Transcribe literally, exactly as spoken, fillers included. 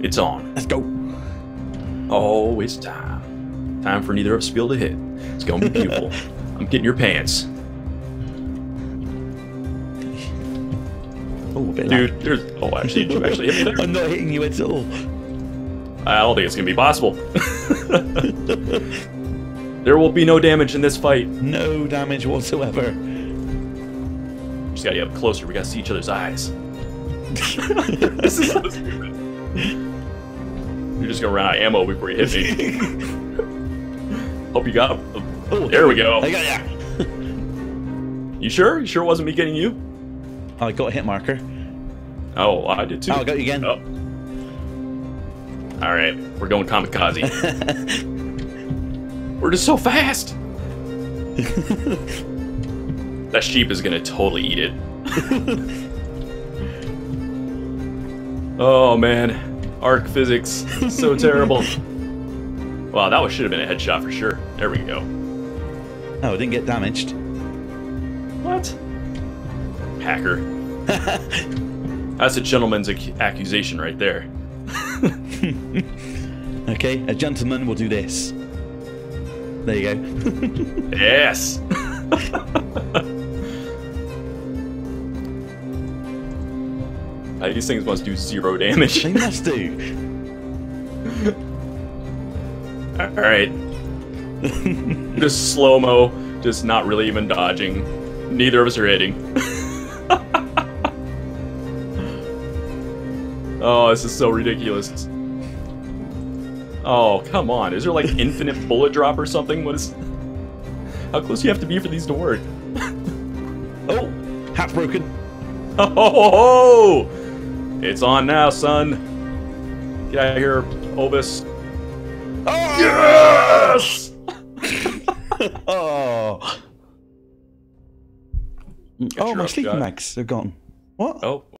It's on. Let's go. Oh, it's time. Time for neither of us to be able to hit. It's going to be beautiful. I'm getting your pants. Oh, a bit Dude, like... there's... Oh, actually, did you actually hit me there? I'm not hitting you at all. I don't think it's going to be possible. There will be no damage in this fight. No damage whatsoever. Just got to get up closer. We got to see each other's eyes. This is so stupid. You're just going to run out of ammo before you hit me. Hope you got a... Oh, there we go. I got ya. You sure? You sure it wasn't me getting you? Oh, I got a hit marker. Oh, I did too. Oh, I got you again. Oh. All right, we're going kamikaze. We're just so fast. That sheep is gonna totally eat it. Oh man, arc physics, so terrible. Wow, that should have been a headshot for sure. There we go. Oh, it didn't get damaged. What? Hacker. That's a gentleman's ac accusation right there. Okay, a gentleman will do this. There you go. Yes. These things must do zero damage. They must do. All right. Just slow mo, just not really even dodging. Neither of us are hitting. Oh, this is so ridiculous. Oh, come on. Is there like infinite bullet drop or something? What is... How close do you have to be for these to work? Oh, half broken. Oh, oh, oh, it's on now, son. Get out of here, Obis. Oh! Yes! Oh. Oh, my sleeping bags are gone. What? Oh.